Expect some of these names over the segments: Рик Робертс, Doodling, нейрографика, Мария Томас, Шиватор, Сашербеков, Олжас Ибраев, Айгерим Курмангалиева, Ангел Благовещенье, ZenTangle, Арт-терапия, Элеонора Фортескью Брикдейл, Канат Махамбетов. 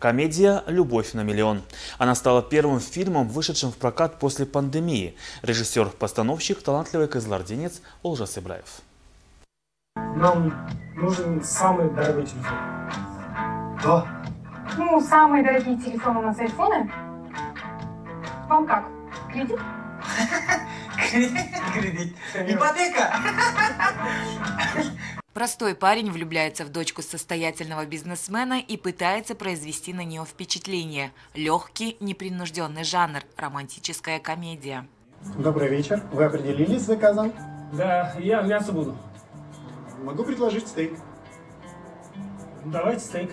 Комедия «Любовь на миллион». Она стала первым фильмом, вышедшим в прокат после пандемии. Режиссер-постановщик, талантливый кызылординец Олжас Ибраев. Нам нужен самый дорогой телефон. Да. Ну, самые дорогие телефоны у нас айфоны. Вам как? Кредит? Кредит. Ипотека. Простой парень влюбляется в дочку состоятельного бизнесмена и пытается произвести на нее впечатление. Легкий, непринужденный жанр, романтическая комедия. Добрый вечер. Вы определились с заказом? Да, я мясо буду. Могу предложить стейк. Давайте стейк.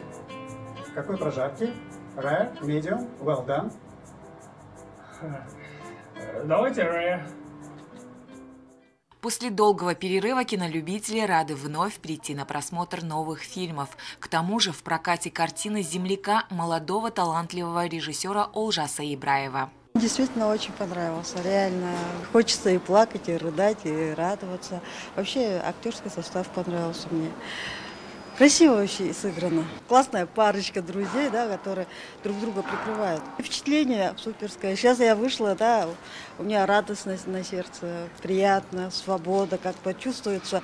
Какой прожарки? Rare, medium, well done. Давайте rare. После долгого перерыва кинолюбители рады вновь прийти на просмотр новых фильмов. К тому же в прокате картины «Земляка» молодого талантливого режиссера Олжаса Ибраева. Действительно очень понравился, реально. Хочется и плакать, и рыдать, и радоваться. Вообще актерский состав понравился мне. Красиво вообще сыграно. Классная парочка друзей, да, которые друг друга прикрывают. Впечатление суперское. Сейчас я вышла, да, у меня радостность на сердце, приятно, свобода, как почувствуется.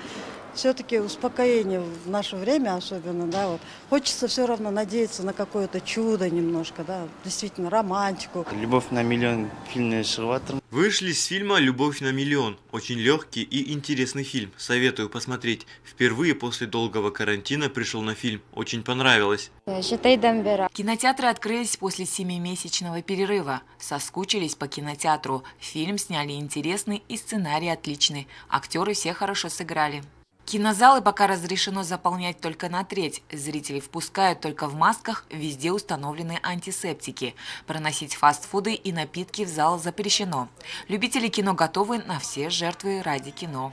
Все-таки успокоение в наше время особенно, да, вот. Хочется все равно надеяться на какое-то чудо немножко, да, действительно, романтику. «Любовь на миллион» фильм «Шиватор». Вышли с фильма «Любовь на миллион». Очень легкий и интересный фильм. Советую посмотреть. Впервые после долгого карантина пришел на фильм. Очень понравилось. Кинотеатры открылись после 7-месячного перерыва. Соскучились по кинотеатру. Фильм сняли интересный и сценарий отличный. Актеры все хорошо сыграли. Кинозалы пока разрешено заполнять только на треть. Зрителей впускают только в масках, везде установлены антисептики. Проносить фастфуды и напитки в зал запрещено. Любители кино готовы на все жертвы ради кино.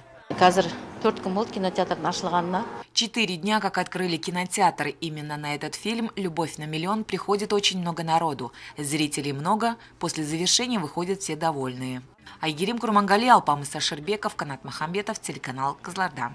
4 дня, как открыли кинотеатр. Именно на этот фильм «Любовь на миллион» приходит очень много народу. Зрителей много, после завершения выходят все довольные. Айгерим Курмангалиева, Сашербеков, Канат Махамбетов, телеканал Казлардан.